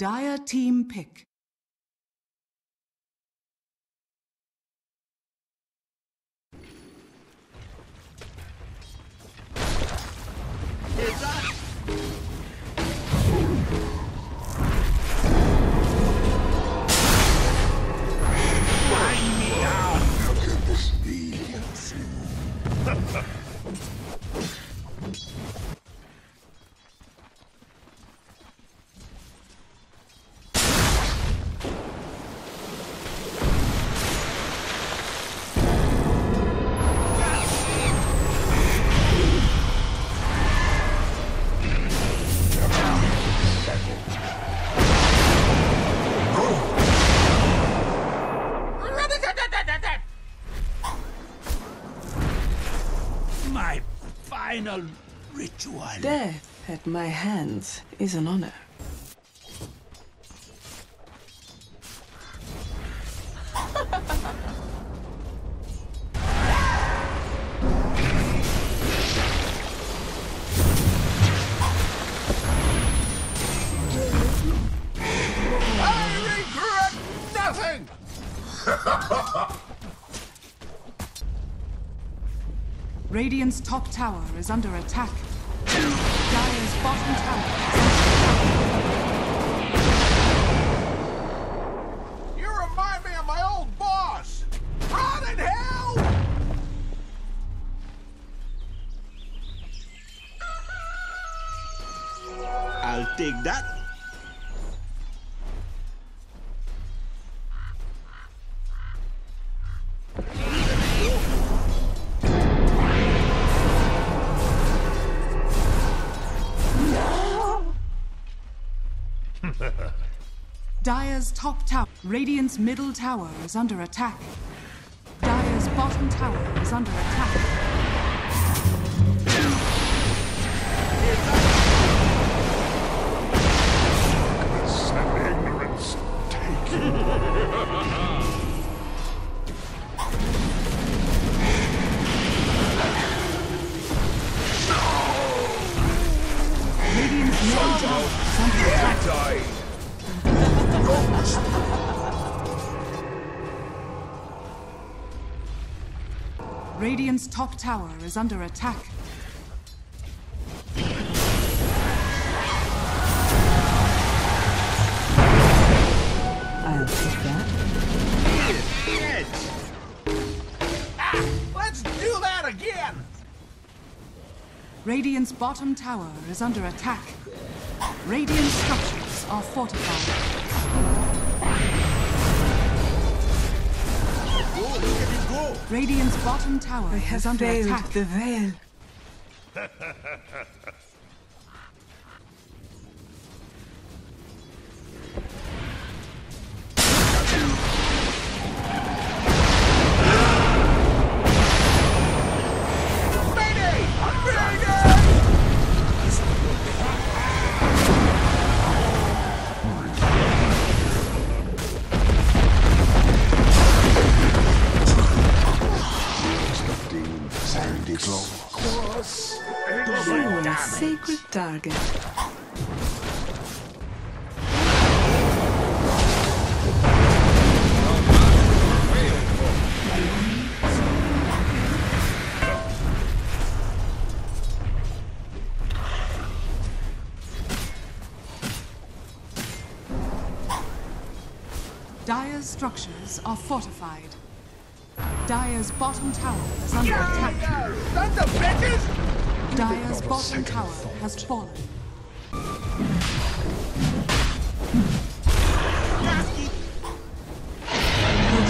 Dire team pick. Final ritual. Death at my hands is an honor. I regret nothing! Radiant's top tower is under attack. Dire's bottom tower. You remind me of my old boss! Run in hell! I'll take that. Dire's top tower. Radiant's middle tower is under attack. Dire's bottom tower is under attack. Goodness and ignorance take you. Radiant's middle tower is under attack. Die. Radiant's top tower is under attack. I'll take that. Let's do that again! Radiant's bottom tower is under attack. Radiant structures are fortified. Radiant's bottom tower is under attack. The veil. Sacred target. Dire's structures are fortified. Dire's bottom tower is under attack. Sons of bitches! Dire's bottom tower has fallen. Your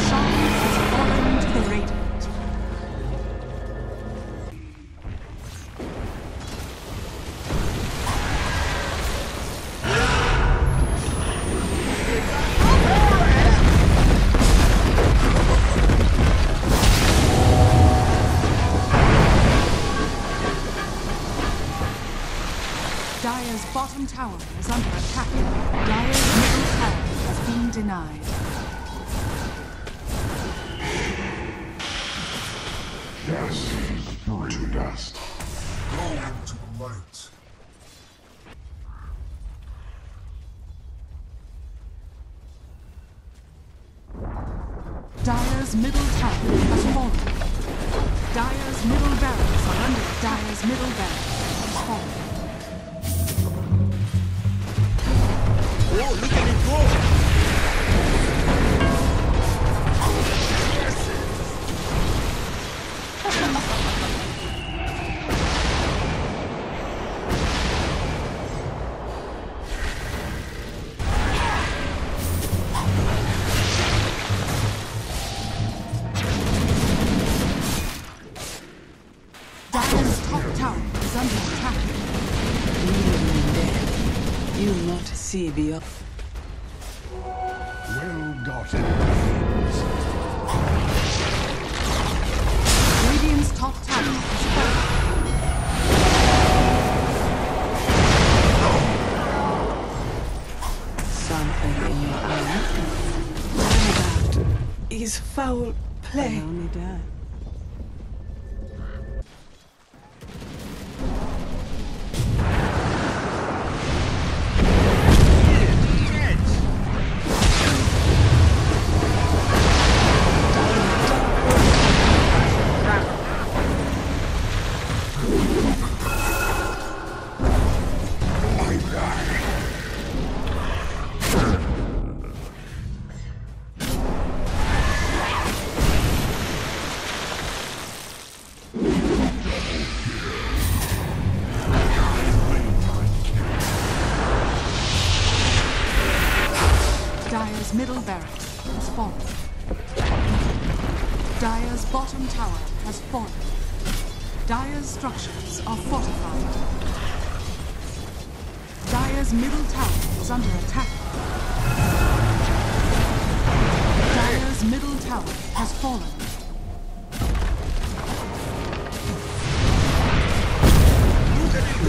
shine has fallen to the Radiant. Dire's bottom tower is under attack. Dire's middle tower has been denied. Dust to dust. Go into light. see beyond. Well gotten. Radiant's top tower is foul. Something in your eye. That is foul play. I only die. Middle barracks has fallen. Dire's bottom tower has fallen. Dire's structures are fortified. Dire's middle tower is under attack. Dire's middle tower has fallen.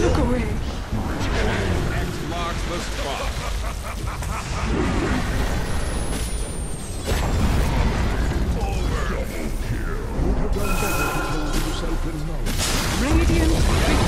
Look away. X marks the spot. Double kill. Would have done better to hold yourself in knowledge. Radiant.